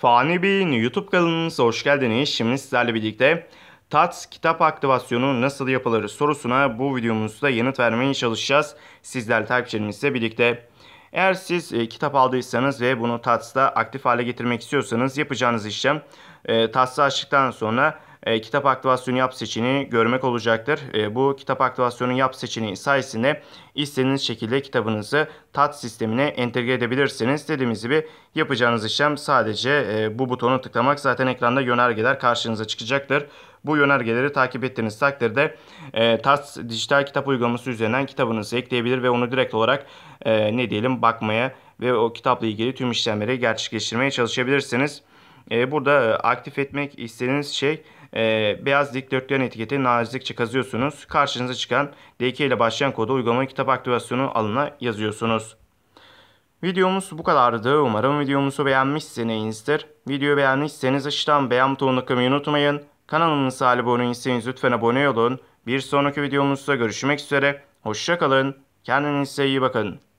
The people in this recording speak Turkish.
Fani Bey'in YouTube kanalınıza hoş geldiniz. Şimdi sizlerle birlikte TATS kitap aktivasyonu nasıl yapılır sorusuna bu videomuzda yanıt vermeye çalışacağız. Sizler takipçilerimizle birlikte. Eğer siz kitap aldıysanız ve bunu TATS'da aktif hale getirmek istiyorsanız yapacağınız işlem TATS'ı açtıktan sonra kitap aktivasyonu yap seçeneğini görmek olacaktır. Bu kitap aktivasyonu yap seçeneği sayesinde istediğiniz şekilde kitabınızı TATS sistemine entegre edebilirsiniz. Dediğimiz gibi yapacağınız işlem sadece bu butonu tıklamak. Zaten ekranda yönergeler karşınıza çıkacaktır. Bu yönergeleri takip ettiğiniz takdirde TATS dijital kitap uygulaması üzerinden kitabınızı ekleyebilir ve onu direkt olarak bakmaya ve o kitapla ilgili tüm işlemleri gerçekleştirmeye çalışabilirsiniz. Burada aktif etmek istediğiniz şey beyaz dikdörtgen etiketi nazikçe kazıyorsunuz. Karşınıza çıkan D2 ile başlayan kodu uygulama kitap aktivasyonu alanına yazıyorsunuz. Videomuz bu kadardı. Umarım videomuzu beğenmişsinizdir. Videoyu beğendiyseniz aşağıdan beğen butonuna tıklamayı unutmayın. Kanalımıza abone değilseniz lütfen abone olun. Bir sonraki videomuzda görüşmek üzere. Hoşça kalın. Kendinize iyi bakın.